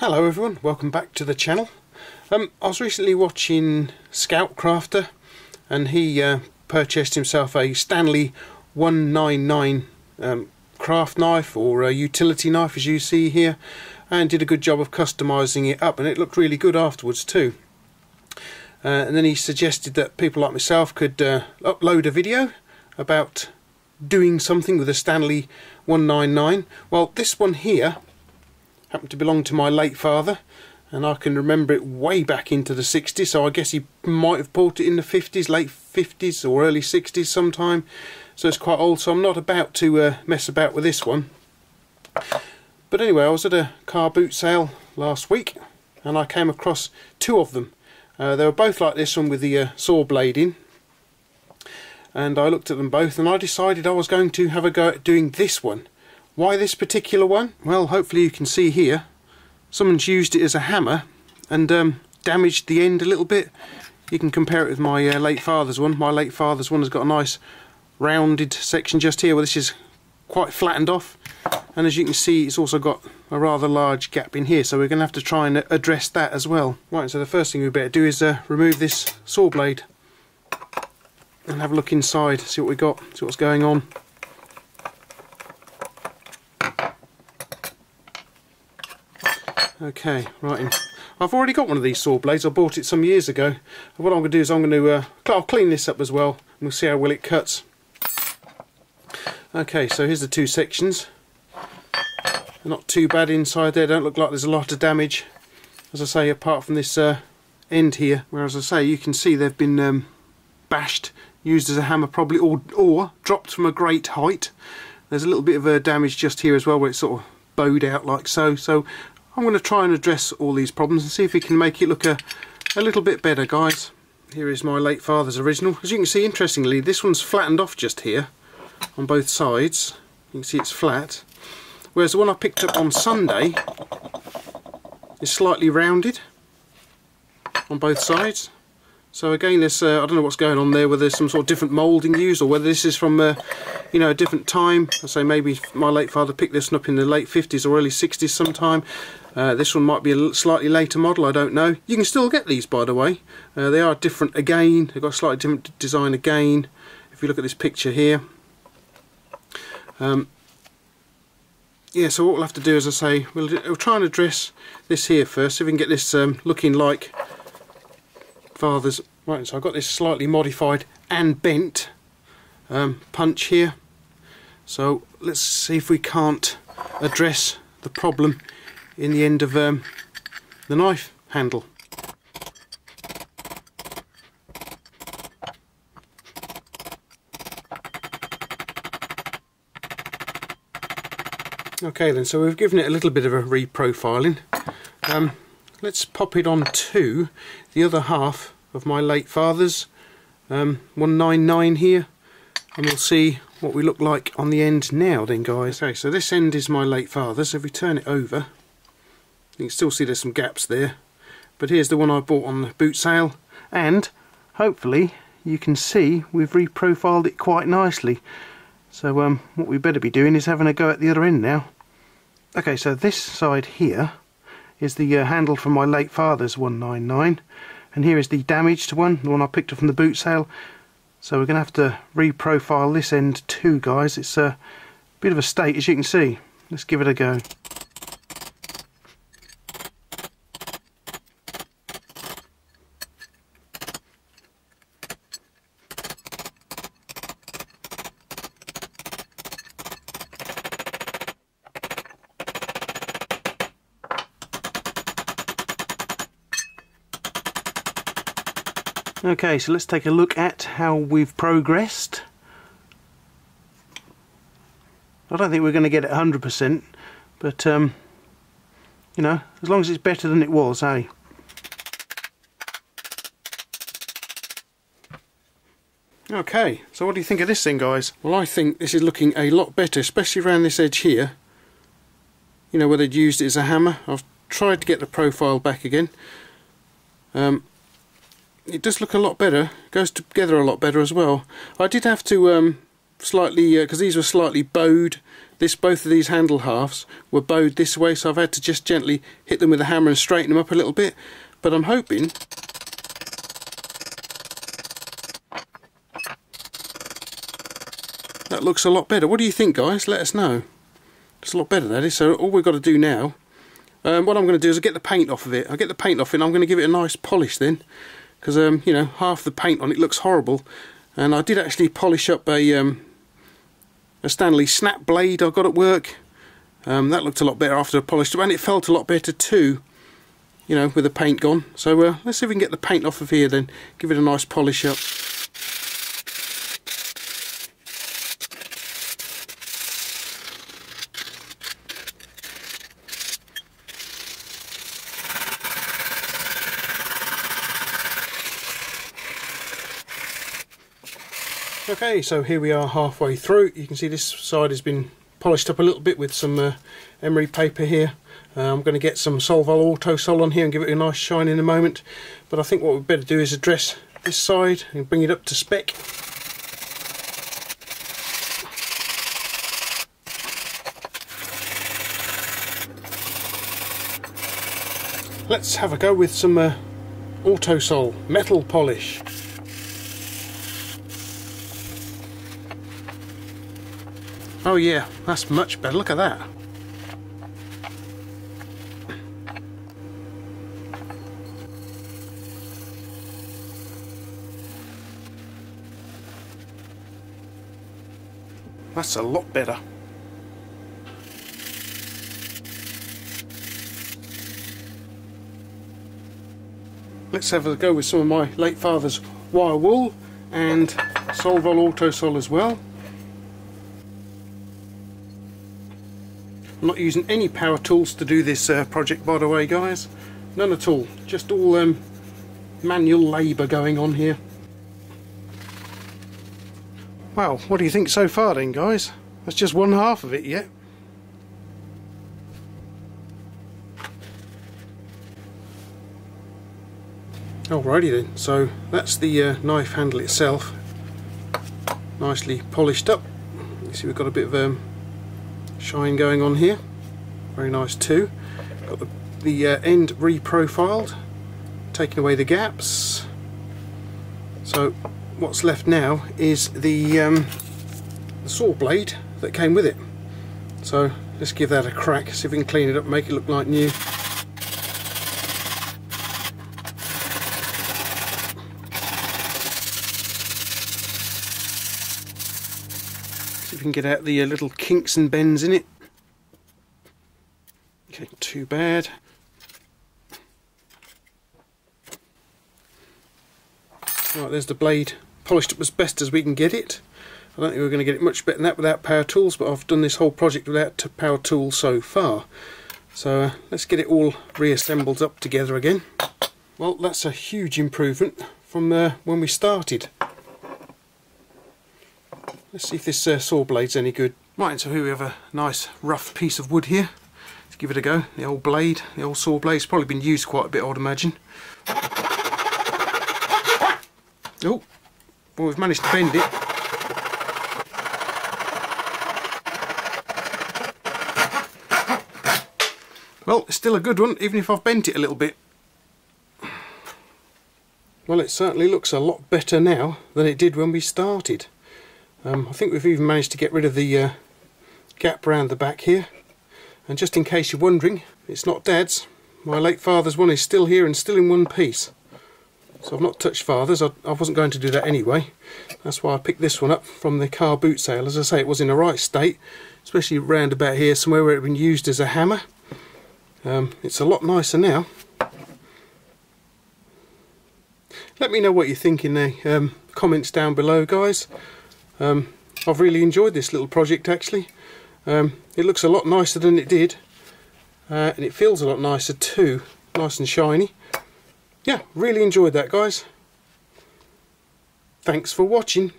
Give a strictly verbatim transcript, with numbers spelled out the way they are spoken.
Hello everyone, welcome back to the channel. Um, I was recently watching Scout Crafter, and he uh, purchased himself a Stanley one ninety-nine um, craft knife, or a utility knife as you see here, and did a good job of customising it up, and it looked really good afterwards too. Uh, and then he suggested that people like myself could uh, upload a video about doing something with a Stanley one ninety-nine. Well, this one here happened to belong to my late father, and I can remember it way back into the sixties, so I guess he might have bought it in the fifties, late fifties or early sixties sometime, so it's quite old, so I'm not about to uh, mess about with this one. But anyway, I was at a car boot sale last week and I came across two of them. Uh, they were both like this one with the uh, saw blade in, and I looked at them both and I decided I was going to have a go at doing this one. Why this particular one? Well, hopefully you can see here, someone's used it as a hammer and um, damaged the end a little bit. You can compare it with my uh, late father's one. My late father's one has got a nice rounded section just here, where this is quite flattened off, and as you can see it's also got a rather large gap in here, so we're going to have to try and address that as well. Right, so the first thing we better do is uh, remove this saw blade and have a look inside, see what we got, see what's going on. Okay, right, I've already got one of these saw blades, I bought it some years ago. What I'm going to do is I'm going to uh, I'll clean this up as well, and we'll see how well it cuts. Okay, so here's the two sections. They're not too bad inside there, don't look like there's a lot of damage, as I say, apart from this uh, end here, where, as I say, you can see they've been um, bashed, used as a hammer probably, or, or dropped from a great height. There's a little bit of uh, damage just here as well, where it's sort of bowed out like so, so I'm going to try and address all these problems and see if we can make it look a, a little bit better, guys. Here is my late father's original. As you can see, interestingly, this one's flattened off just here on both sides. You can see it's flat, whereas the one I picked up on Sunday is slightly rounded on both sides. So again, this uh, I don't know what's going on there, whether there's some sort of different moulding used, or whether this is from uh, you know, a different time. I say maybe my late father picked this one up in the late fifties or early sixties sometime. Uh, this one might be a slightly later model, I don't know. You can still get these, by the way. Uh, they are different again, they've got a slightly different design again, if you look at this picture here. Um, yeah, so what we'll have to do, as I say, we'll, we'll try and address this here first, see if we can get this um, looking like father's. Right, so I've got this slightly modified and bent um, punch here, so let's see if we can't address the problem in the end of um, the knife handle. Okay then, so we've given it a little bit of a reprofiling. Um, let's pop it on to the other half of my late father's um, one ninety-nine here, and we'll see what we look like on the end now then, guys. Okay, so this end is my late father's. If we turn it over, you can still see there's some gaps there, but here's the one I bought on the boot sale, and hopefully you can see we've reprofiled it quite nicely. So um, what we better be doing is having a go at the other end now. Okay, so this side here is the uh, handle from my late father's one ninety-nine, and here is the damaged one, the one I picked up from the boot sale. So we're going to have to reprofile this end too, guys. It's a bit of a state, as you can see. Let's give it a go. Okay, so let's take a look at how we've progressed. I don't think we're going to get it one hundred percent, but um, you know, as long as it's better than it was, eh? Okay, so what do you think of this thing, guys? Well, I think this is looking a lot better, especially around this edge here, you know, where they'd used it as a hammer. I've tried to get the profile back again. Um, It does look a lot better, goes together a lot better as well. I did have to um, slightly, because uh, these were slightly bowed, this both of these handle halves were bowed this way, so I've had to just gently hit them with a hammer and straighten them up a little bit. But I'm hoping that looks a lot better. What do you think, guys? Let us know. It's a lot better, that is. So all we've got to do now, um, what I'm going to do is I get the paint off of it. I get the paint off it and I'm going to give it a nice polish then, because um, you know, half the paint on it looks horrible. And I did actually polish up a, um, a Stanley snap blade I got at work. Um, that looked a lot better after I polished it, and it felt a lot better too, you know, with the paint gone. So uh, let's see if we can get the paint off of here then, give it a nice polish up. Okay, so here we are halfway through. You can see this side has been polished up a little bit with some uh, emery paper here. Uh, I'm going to get some Solvol Auto Sol on here and give it a nice shine in a moment. But I think what we'd better do is address this side and bring it up to spec. Let's have a go with some uh, Auto Sol metal polish. Oh yeah, that's much better, look at that. That's a lot better. Let's have a go with some of my late father's wire wool and Solvol Auto Sol as well. I'm not using any power tools to do this uh, project, by the way, guys. None at all. Just all um, manual labour going on here. Wow, what do you think so far then, guys? That's just one half of it yet. Alrighty then, so that's the uh, knife handle itself. Nicely polished up. You see we've got a bit of um, shine going on here, very nice too. Got the, the uh, end reprofiled, taking away the gaps. So what's left now is the, um, the saw blade that came with it. So let's give that a crack, see if we can clean it up, make it look like new. We can get out the uh, little kinks and bends in it. Okay, too bad. Right, there's the blade polished up as best as we can get it. I don't think we're going to get it much better than that without power tools, but I've done this whole project without power tools so far. So uh, let's get it all reassembled up together again. Well, that's a huge improvement from uh, when we started. Let's see if this uh, saw blade's any good. Right, so here we have a nice rough piece of wood here. Let's give it a go. The old blade, the old saw blade's probably been used quite a bit, I would imagine. Oh, well, we've managed to bend it. Well, it's still a good one, even if I've bent it a little bit. Well, it certainly looks a lot better now than it did when we started. Um, I think we've even managed to get rid of the uh, gap round the back here. And just in case you're wondering, it's not Dad's. My late father's one is still here and still in one piece. So I've not touched father's. I, I wasn't going to do that anyway. That's why I picked this one up from the car boot sale. As I say, it was in a right state, especially round about here, somewhere where it had been used as a hammer. Um, it's a lot nicer now. Let me know what you think in the um, comments down below, guys. Um, I've really enjoyed this little project actually. Um, it looks a lot nicer than it did, uh, and it feels a lot nicer too, nice and shiny. Yeah, really enjoyed that, guys. Thanks for watching.